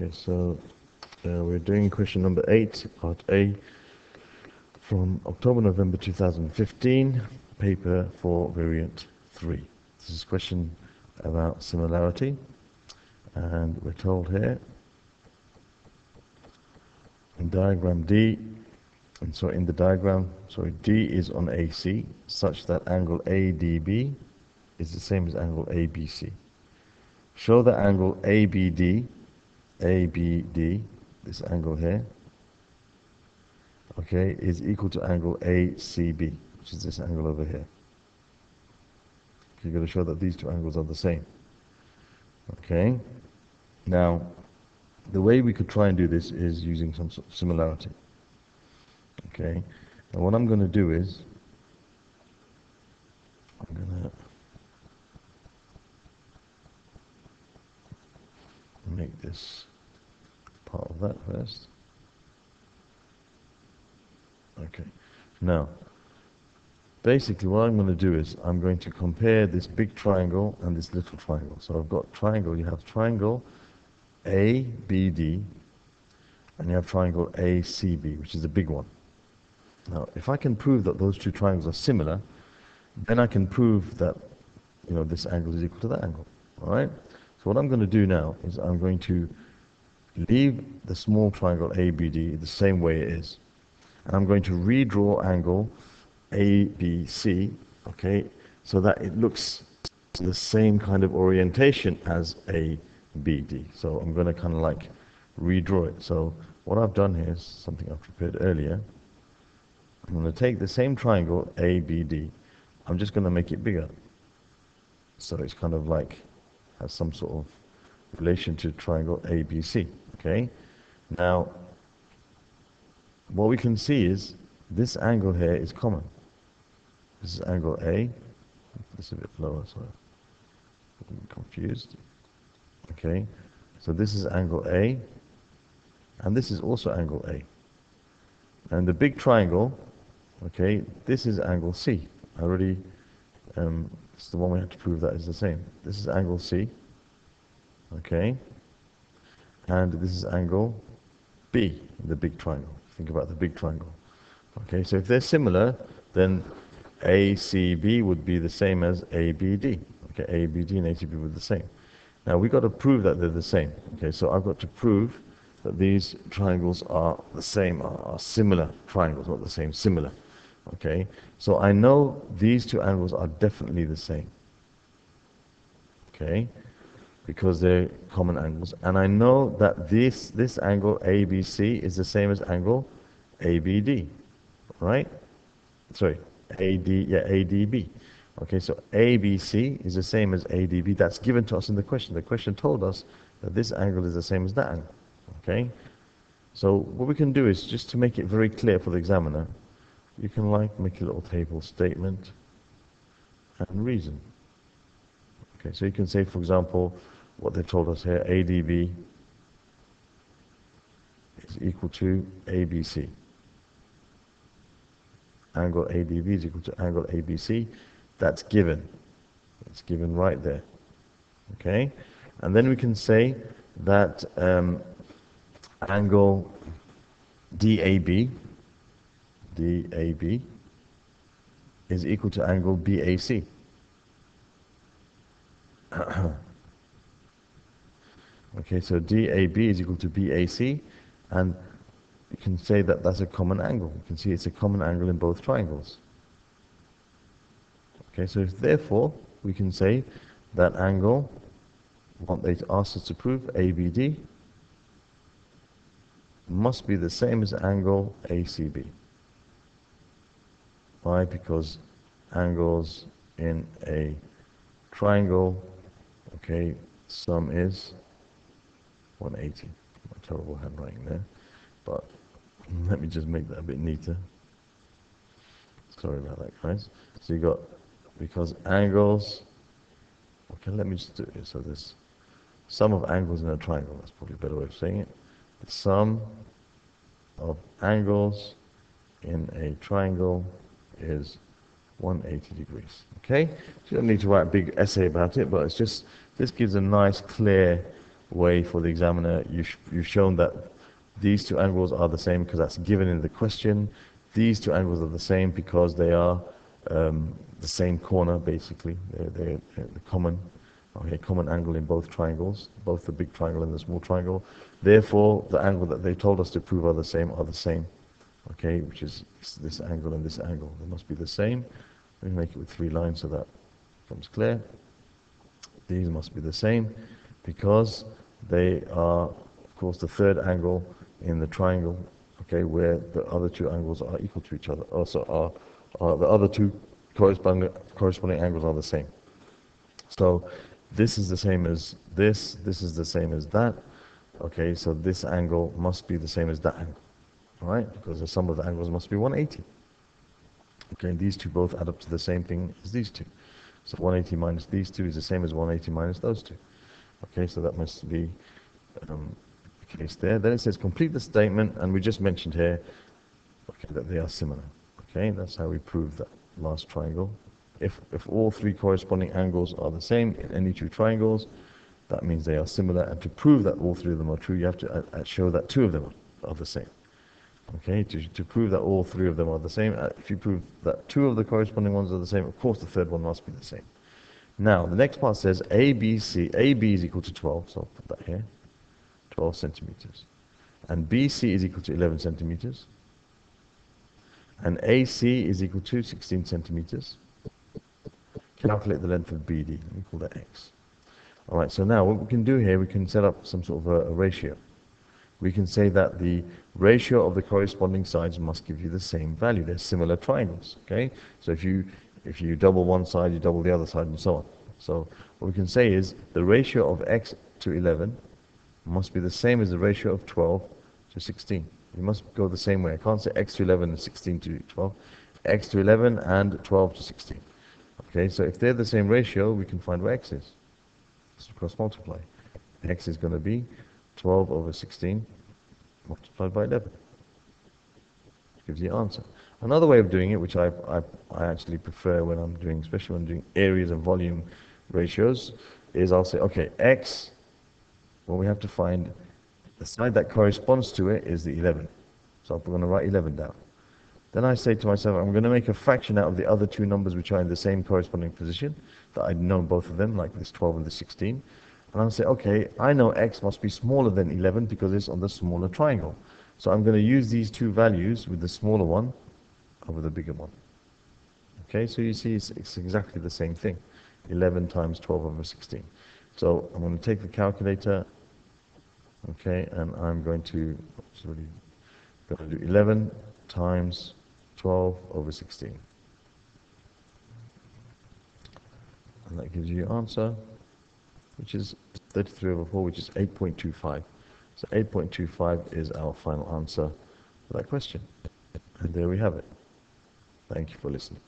Okay, so we're doing question number 8, part A, from October-November 2015, paper 4, variant 3. This is a question about similarity, and we're told here in diagram D, and so in the diagram, sorry, D is on AC such that angle ADB is the same as angle ABC. Show that angle ABD, this angle here, okay, is equal to angle ACB, which is this angle over here. You've got to show that these two angles are the same. Okay, now the way we could try and do this is using some sort of similarity. Okay, and what I'm going to do is I'm going to make this part of that first. Okay, now basically what I'm going to do is I'm going to compare this big triangle and this little triangle. So I've got triangle, you have triangle ABD and you have triangle ACB, which is the big one. Now if I can prove that those two triangles are similar, then I can prove that, you know, this angle is equal to that angle. All right, so what I'm going to do now is I'm going to leave the small triangle ABD the same way it is, and I'm going to redraw angle ABC, okay, so that it looks the same kind of orientation as ABD. So I'm going to kind of like redraw it. So what I've done here is something I've prepared earlier. I'm going to take the same triangle ABD, I'm just going to make it bigger, so it's kind of like has some sort of relation to triangle ABC. Okay, now what we can see is this angle here is common. This is angle A. This is a bit lower, so I'm confused. Okay, so this is angle A, and this is also angle A. And the big triangle, okay, this is angle C. I already, it's the one we have to prove that is the same. This is angle C, okay, and this is angle B, the big triangle. Think about the big triangle. Okay, so if they're similar, then ACB would be the same as ABD. Okay, ABD and ACB were the same. Now we've got to prove that they're the same. Okay, so I've got to prove that these triangles are the same, are similar triangles, not the same, similar. Okay, so I know these two angles are definitely the same. Okay, because they're common angles, and I know that this angle ABC is the same as angle ABD. Right? Sorry, ADB. Okay, so ABC is the same as ADB. That's given to us in the question. The question told us that this angle is the same as that angle. Okay? So what we can do is, just to make it very clear for the examiner, you can like make a little table statement and reason. Okay, so you can say, for example, what they told us here, ADB is equal to ABC. Angle ADB is equal to angle ABC. That's given. It's given right there. Okay, and then we can say that angle DAB is equal to angle BAC. Okay, so DAB is equal to BAC, and you can say that that's a common angle. You can see it's a common angle in both triangles. Okay, so if therefore we can say that angle, what they asked us to prove, ABD, must be the same as angle ACB. Why? Because angles in a triangle, okay, sum is 180. My terrible handwriting there, but let me just make that a bit neater. Sorry about that, guys. So you got, because angles, okay, let me just do it. So this sum of angles in a triangle, that's probably a better way of saying it. The sum of angles in a triangle is 180 degrees. Okay, so you don't need to write a big essay about it, but it's just, this gives a nice clear way for the examiner. You've shown that these two angles are the same because that's given in the question. These two angles are the same because they are the same corner, basically. They're common. Okay, common angle in both triangles, both the big triangle and the small triangle. Therefore, the angle that they told us to prove are the same. Okay, which is this angle and this angle. They must be the same. Let me make it with three lines so that becomes clear. These must be the same because they are, of course, the third angle in the triangle. Okay, where the other two angles are equal to each other. Also, are the other two corresponding angles are the same. So this is the same as this. This is the same as that. Okay, so this angle must be the same as that angle. All right, because the sum of the angles must be 180. Okay, and these two both add up to the same thing as these two. So 180 minus these two is the same as 180 minus those two. Okay, so that must be the case there. Then it says complete the statement, and we just mentioned here, okay, that they are similar. Okay, that's how we prove that last triangle. If all three corresponding angles are the same in any two triangles, that means they are similar. And to prove that all three of them are true, you have to show that two of them are the same. Okay, to prove that all three of them are the same, if you prove that two of the corresponding ones are the same, of course the third one must be the same. Now, the next part says AB is equal to 12, so I'll put that here, 12 centimeters. And BC is equal to 11 centimeters. And AC is equal to 16 centimeters. Calculate the length of BD. We call that X. All right, so now what we can do here, we can set up some sort of a ratio. We can say that the ratio of the corresponding sides must give you the same value. They're similar triangles, okay? So if you double one side, you double the other side, and so on. So what we can say is the ratio of X to 11 must be the same as the ratio of 12 to 16. You must go the same way. I can't say X to 11 and 16 to 12. X to 11 and 12 to 16. Okay, so if they're the same ratio, we can find where X is. Just cross-multiply. X is going to be 12 over 16 multiplied by 11. Gives you the answer. Another way of doing it, which I actually prefer when I'm doing, especially when I'm doing areas and volume ratios, is I'll say, okay, X, well, we have to find the side that corresponds to it is the 11. So I'm going to write 11 down. Then I say to myself, I'm going to make a fraction out of the other two numbers which are in the same corresponding position, that I know both of them, like this 12 and the 16. And I'll say, okay, I know X must be smaller than 11 because it's on the smaller triangle. So I'm going to use these two values with the smaller one over the bigger one. Okay, so you see it's exactly the same thing, 11 times 12 over 16. So I'm going to take the calculator, okay, and I'm going to, do 11 times 12 over 16. And that gives you your answer, which is 33 over 4, which is 8.25. So 8.25 is our final answer for that question. And there we have it. Thank you for listening.